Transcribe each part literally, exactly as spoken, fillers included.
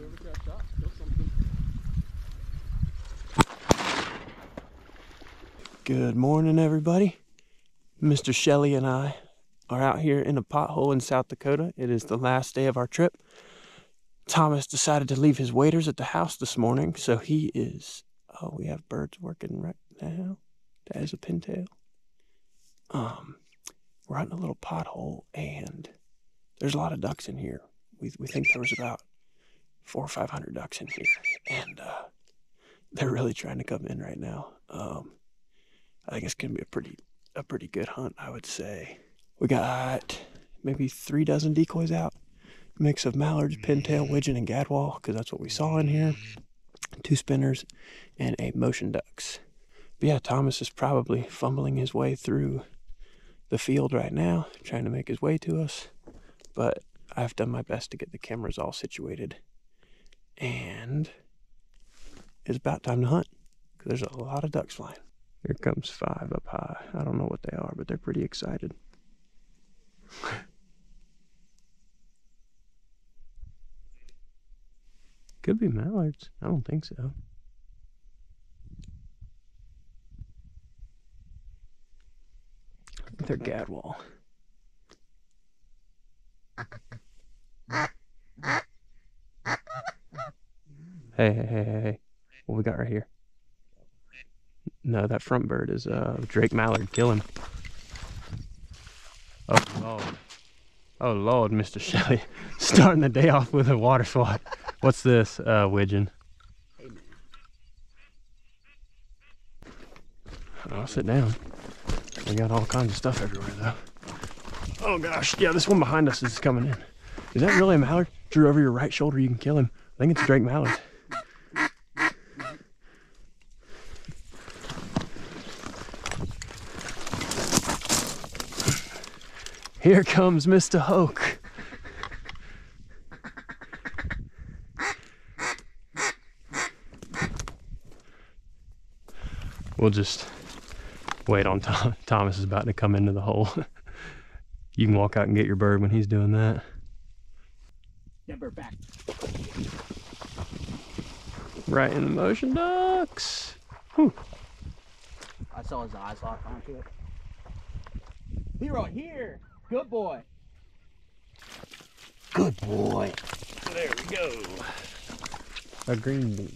whoever got shot killed something. Good morning, everybody. Mister Shelley and I are out here in a pothole in South Dakota. It is the last day of our trip. Thomas decided to leave his waders at the house this morning, so he is... Oh, we have birds working right now. That is a pintail. Um, we're out in a little pothole, and there's a lot of ducks in here. We, we think there was about four or five hundred ducks in here, and uh, they're really trying to come in right now. Um, I think it's going to be a pretty, a pretty good hunt, I would say. We got maybe three dozen decoys out. A mix of mallards, pintail, widgeon, and gadwall, because that's what we saw in here. Two spinners, and a motion ducks. But yeah, Thomas is probably fumbling his way through the field right now, trying to make his way to us. But I've done my best to get the cameras all situated. And it's about time to hunt, because there's a lot of ducks flying. Here comes five up high. I don't know what they are, but they're pretty excited. Could be mallards. I don't think so. They're gadwall. Hey, hey, hey, hey, hey. What we got right here? No, that front bird is uh, Drake Mallard. Kill him. Oh, Lord. Oh, Lord, Mister Shelley. Starting the day off with a water swat. What's this, uh, widgeon? I'll sit down. We got all kinds of stuff everywhere, though. Oh, gosh. Yeah, this one behind us is coming in. Is that really a mallard? Drew, over your right shoulder, you can kill him. I think it's Drake Mallard. Here comes Mister Hoke. We'll just wait on Tom. Thomas is about to come into the hole. You can walk out and get your bird when he's doing that. That bird back. Right in the motion ducks. Whew. I saw his eyes lock onto it. Leroy, here. Good boy. Good boy. There we go. A green bee.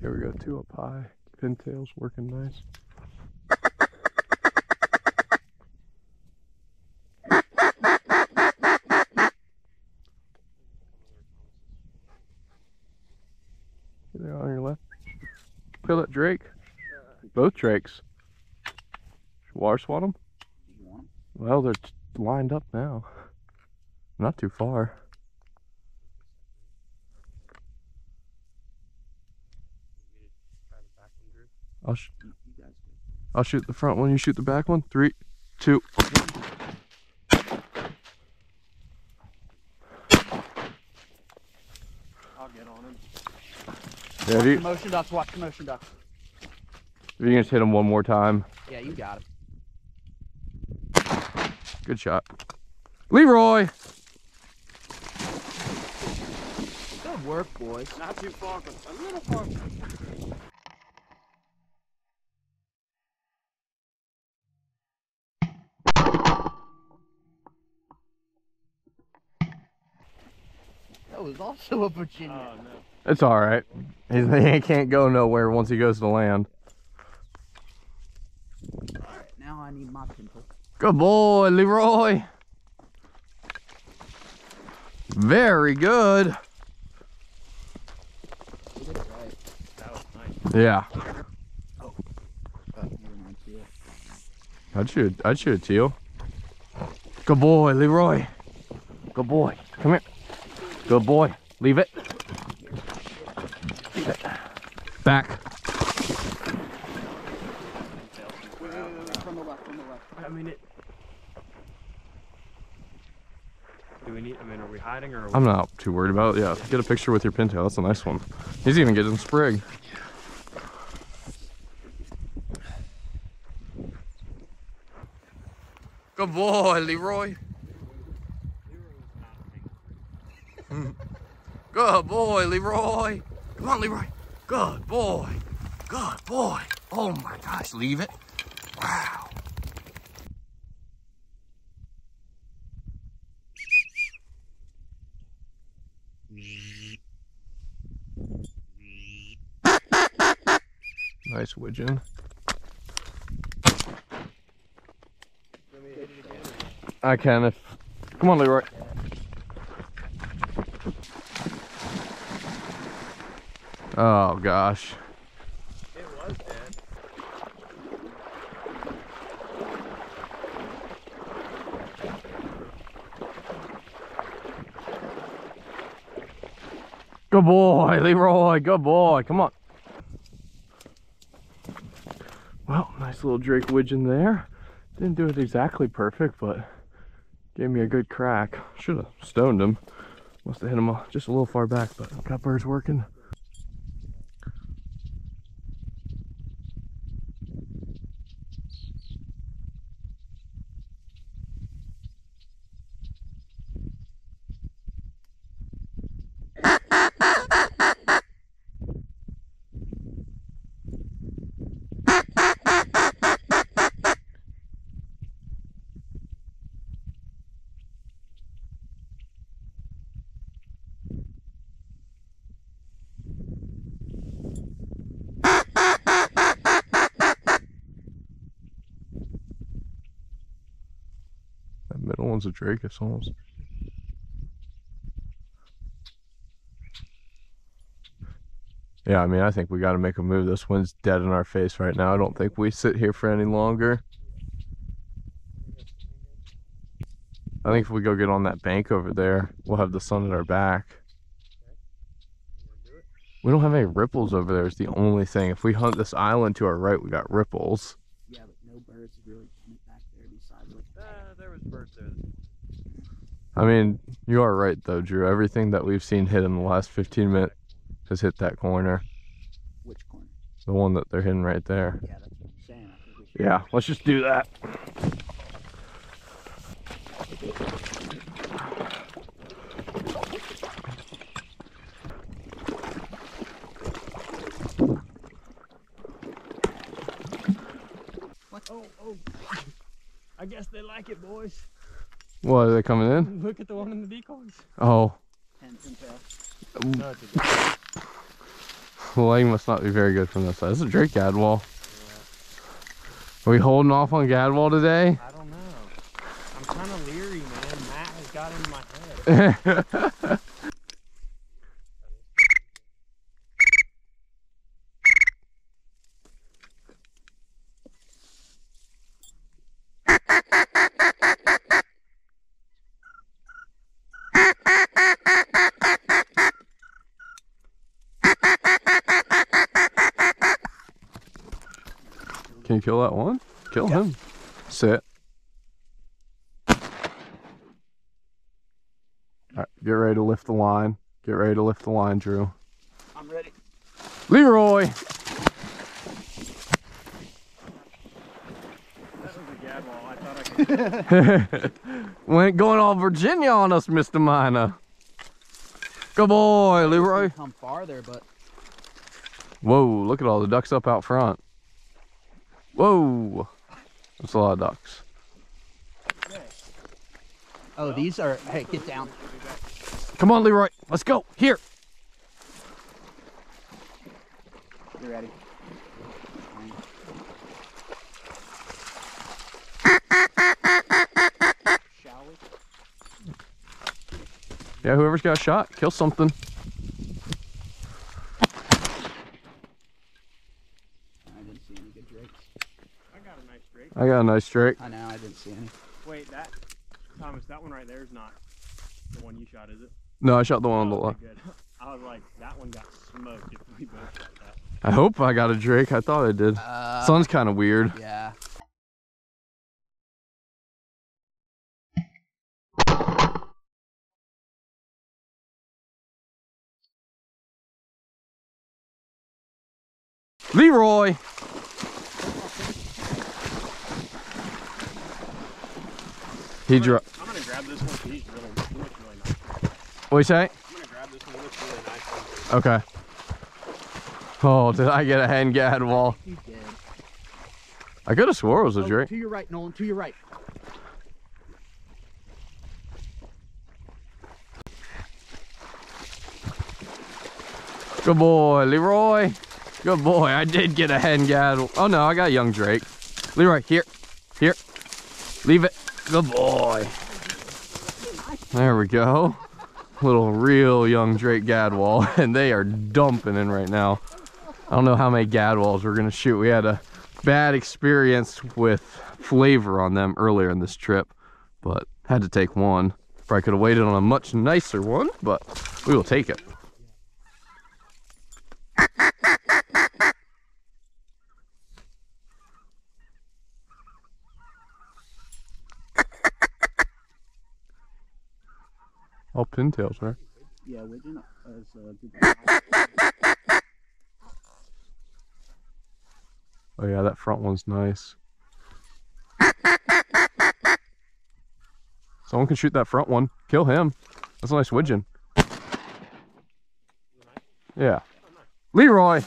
Here we go, two up high. Pintail's working nice. They're on your left. Kill that drake. Both drakes. Water swat them? Well, they're lined up now. Not too far. I'll, sh I'll shoot the front one, you shoot the back one. Three, two, one. I'll get on him. Yeah, watch you... the motion ducks, watch the motion ducks. If you can just hit him one more time. Yeah, you got it. Good shot. Leroy! Good work, boys. Not too far, but a little far. That was also a Virginia. Oh, no. It's all right. He's, he can't go nowhere once he goes to land. All right, now I need my pintle. Good boy, Leroy. Very good. You did it right. That was nice. Yeah. Oh. Uh, I'd shoot. I'd shoot a teal. Good boy, Leroy. Good boy. Come here. Good boy. Leave it. Back. From the left, from the left. I mean it. Do we need, I mean, are we hiding or? Are we... I'm not too worried about it. Yeah, get a picture with your pintail. That's a nice one. He's even getting sprig. Good boy, Leroy. Good boy, Leroy. Come on, Leroy. Good boy. Good boy. Oh my gosh, leave it. Wow. Nice widgeon. I can if. Come on, Leroy. Oh gosh. It was dead. Good boy, Leroy. Good boy. Come on. Well, nice little drake widgeon there. Didn't do it exactly perfect, but gave me a good crack. Should have stoned him. Must have hit him just a little far back, but got birds working. Middle one's a drake, I saw. Yeah, I mean, I think we got to make a move. This wind's dead in our face right now. I don't think we sit here for any longer. I think if we go get on that bank over there, we'll have the sun at our back. We don't have any ripples over there, is the only thing. If we hunt this island to our right, we got ripples. Yeah, but no birds really went back there besides like that. There was birds there. I mean, you are right though, Drew. Everything that we've seen hit in the last fifteen minutes has hit that corner. Which corner? The one that they're hitting right there. Yeah, that's what I'm saying. I think we yeah, let's just do that. What? Oh, oh. I guess they like it, boys. What, are they coming in? Look at the one in the decoys. Oh. The leg must not be very good from this side. This is a drake gadwall. Yeah. Are we holding off on gadwall today? I don't know. I'm kind of leery, man. Matt has got into my head. Can you kill that one? Kill yeah. him. Sit. All right, get ready to lift the line. Get ready to lift the line, Drew. I'm ready. Leroy! That was a gadwall. I thought I could. Went going all Virginia on us, Mister Miner. Good boy, Leroy. Come farther, but. Whoa! Look at all the ducks up out front. Whoa, that's a lot of ducks. Oh, these are, hey, get down. Come on, Leroy, let's go, here. You ready? Shall we? Yeah, whoever's got a shot, kill something. I got a nice drake. I know, I didn't see any. Wait, that, Thomas, that one right there is not the one you shot, is it? No, I shot the one oh, on the left. Good. I was like, that one got smoked if we both shot that. I hope I got a drake. I thought I did. Uh, Sun's kind of weird. Yeah. Leroy! He dropped. I'm gonna grab this one because he's really, really nice. What do you say? Okay. Oh, did I get a hand gad wall? You did. I could have swore it was a oh, drink. To your right, Nolan. To your right. Good boy, Leroy. Good boy. I did get a hand gad. Oh no, I got young Drake. Leroy, here, here. Leave it. Good boy. There we go. Little real young Drake gadwall, and they are dumping in right now. I don't know how many gadwalls we're gonna shoot. We had a bad experience with flavor on them earlier in this trip, but had to take one. Probably could have waited on a much nicer one, but we will take it. All pintails, right? Yeah, we do not. Oh yeah, that front one's nice. Someone can shoot that front one. Kill him. That's a nice widgeon. Yeah. Leroy!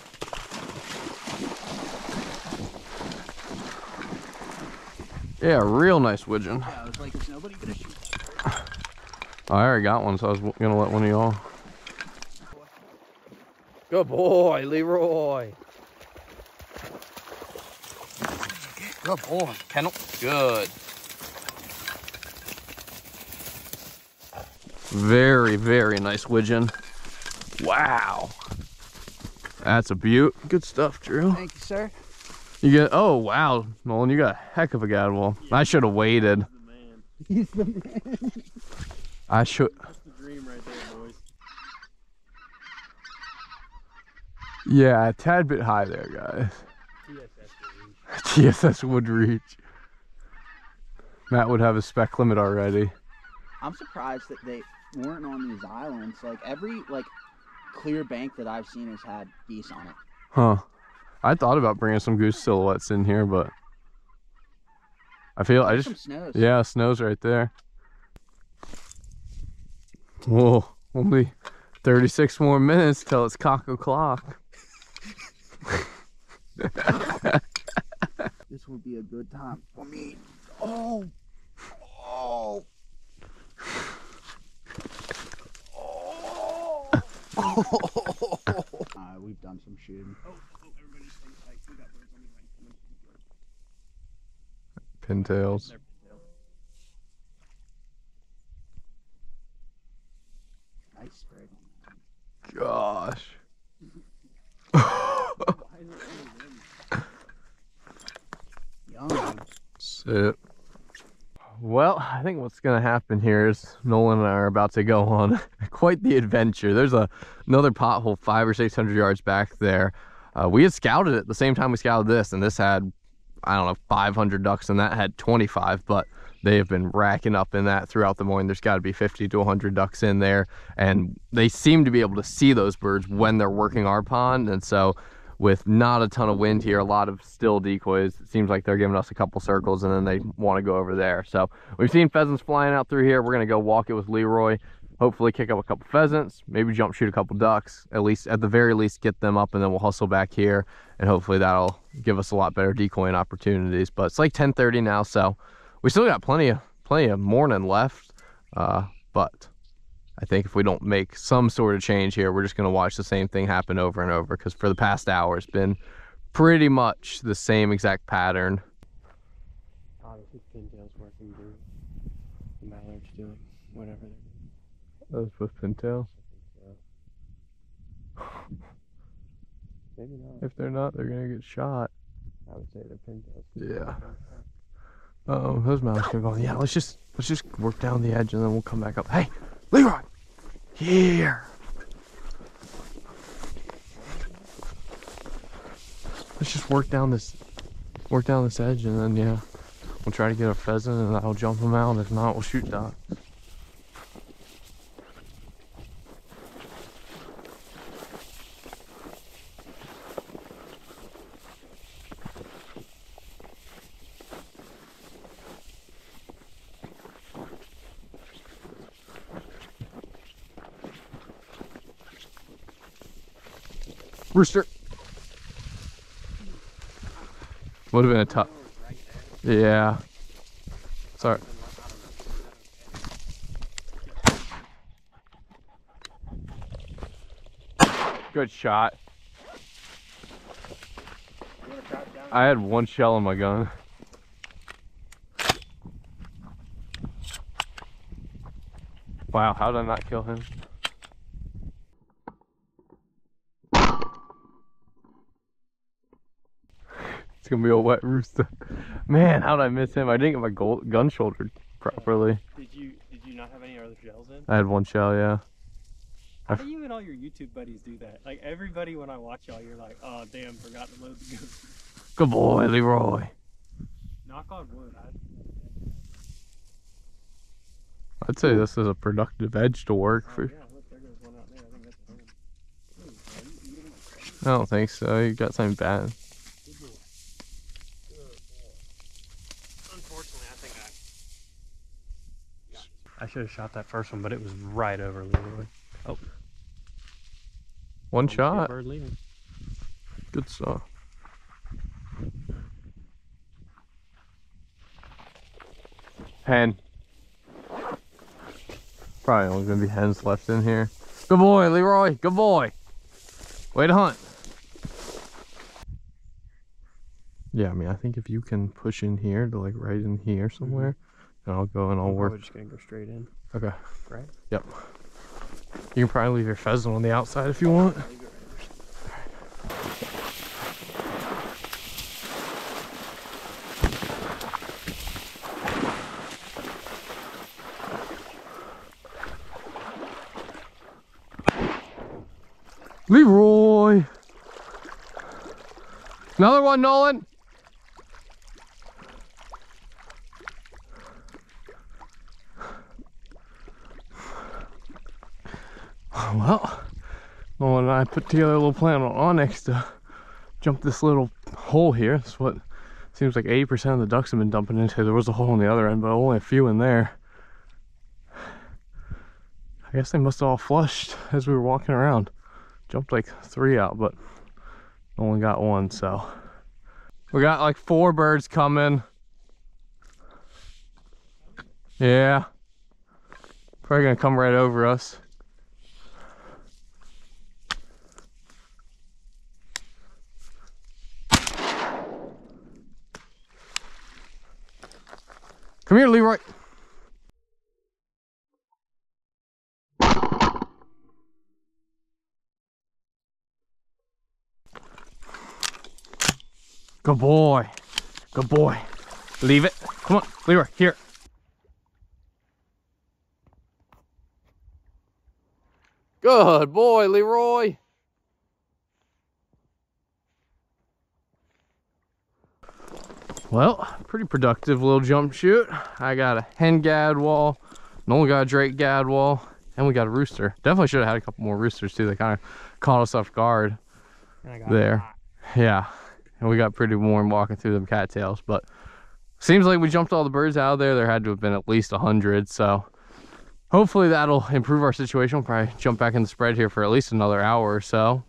Yeah, real nice widgeon. Yeah, I was like, is nobody gonna shoot? I already got one, so I was gonna let one of y'all. Good boy, Leroy. Good boy, Kennel. Good. Very, very nice widgeon. Wow. That's a beaut. Good stuff, Drew. Thank you, sir. You get, oh, wow, Nolan, you got a heck of a gadwall. Yeah. I should have waited. He's the man. He's the man. I should. That's the dream right there, boys. Yeah, a tad bit high there, guys. T S S would reach. T S S would reach. Matt would have a spec limit already. I'm surprised that they weren't on these islands. Like every like clear bank that I've seen has had geese on it. Huh. I thought about bringing some goose silhouettes in here, but I feel There's I just some snows. Yeah, snow's right there. Whoa, only thirty-six more minutes till it's cock o'clock. This will be a good time for me. Oh, oh, oh. uh, we've done some shooting. Oh, oh, everybody's like, we got birds on the right. Pintails. Gosh. Sit. Well, I think what's gonna happen here is Nolan and I are about to go on quite the adventure. There's a another pothole five or six hundred yards back there. Uh, we had scouted it the same time we scouted this, and this had, I don't know, five hundred ducks, and that had twenty-five, but they have been racking up in that throughout the morning. There's got to be fifty to a hundred ducks in there, and they seem to be able to see those birds when they're working our pond. And so with not a ton of wind here, a lot of still decoys, it seems like they're giving us a couple circles and then they want to go over there. So we've seen pheasants flying out through here. We're going to go walk it with Leroy, hopefully kick up a couple pheasants, maybe jump shoot a couple ducks, at least at the very least get them up, and then we'll hustle back here, and hopefully that'll give us a lot better decoying opportunities. But it's like ten thirty now, so we still got plenty of plenty of morning left, uh, but I think if we don't make some sort of change here, we're just going to watch the same thing happen over and over, because for the past hour it's been pretty much the same exact pattern. Obviously, pintails working, dude. Mallards doing whatever they're doing. Those with pintails? I think so. Maybe not. If they're not, they're gonna get shot. I would say they're pintails. Yeah. Uh oh, those mallets are going. Yeah, let's just let's just work down the edge and then we'll come back up. Hey, Leroy! Here. Let's just work down this work down this edge, and then yeah, we'll try to get a pheasant, and I'll jump them out. If not, we'll shoot ducks. Rooster. Would have been a tough. Yeah. Sorry. Good shot. I had one shell in my gun. Wow, how did I not kill him? It's gonna be a wet rooster. Man, how did I miss him? I didn't get my gold gun shouldered properly. Did you did you not have any other shells in? I had one shell, yeah. How do you and all your YouTube buddies do that? Like everybody, when I watch y'all, you're like, oh damn, forgot to load the gun. Good boy, Leroy. Knock on wood. I'd... I'd say this is a productive edge to work oh, for. Yeah, look, there goes one out there. I think that's the Ooh, you, you I don't think so. You got something bad. Good boy. Good boy. Unfortunately, I think I. I should have shot that first one, but it was right over Leroy. Oh. One shot. Bird leaving. Good saw. Hen. Probably only gonna be hens left in here. Good boy, Leroy. Good boy. Way to hunt. Yeah, I mean, I think if you can push in here to like right in here somewhere, and I'll go and I'll work. We're just gonna go straight in. Okay. Right? Yep. You can probably leave your pheasant on the outside if you want. Leroy! Another one, Nolan! Well, Nolan and I put together a little plan on Onyx to jump this little hole here. That's what seems like eighty percent of the ducks have been dumping into. There was a hole on the other end, but only a few in there. I guess they must have all flushed as we were walking around. Jumped like three out, but only got one, so. We got like four birds coming. Yeah. Probably gonna come right over us. Come here, Leroy. Good boy. Good boy. Leave it. Come on, Leroy, here. Good boy, Leroy. Well, pretty productive little jump shoot. I got a hen gadwall, Nolan got a drake gadwall, and we got a rooster. Definitely should have had a couple more roosters too. They kind of caught us off guard there. Yeah, and we got pretty warm walking through them cattails, but seems like we jumped all the birds out of there. There had to have been at least a hundred, so hopefully that'll improve our situation. We'll probably jump back in the spread here for at least another hour or so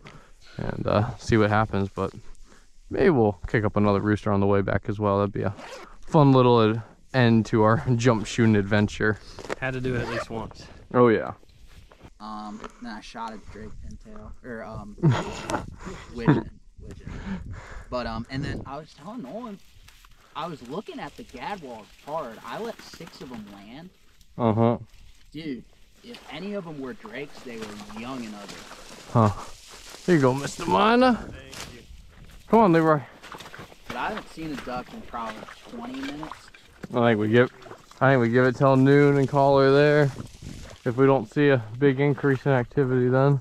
and uh, see what happens, but maybe we'll kick up another rooster on the way back as well. That'd be a fun little end to our jump shooting adventure. Had to do it at least once. Oh yeah. Um, then I shot a drake pintail, or um, widgeon, widgeon. But um, and then I was telling Nolan, I was looking at the gadwalls hard. I let six of them land. Uh huh. Dude, if any of them were drakes, they were young and ugly. Huh. Here you go, Mister Miner. Come on, Leroy. But I haven't seen a duck in probably twenty minutes. I think we give, I think we give it till noon and call her there. If we don't see a big increase in activity, then.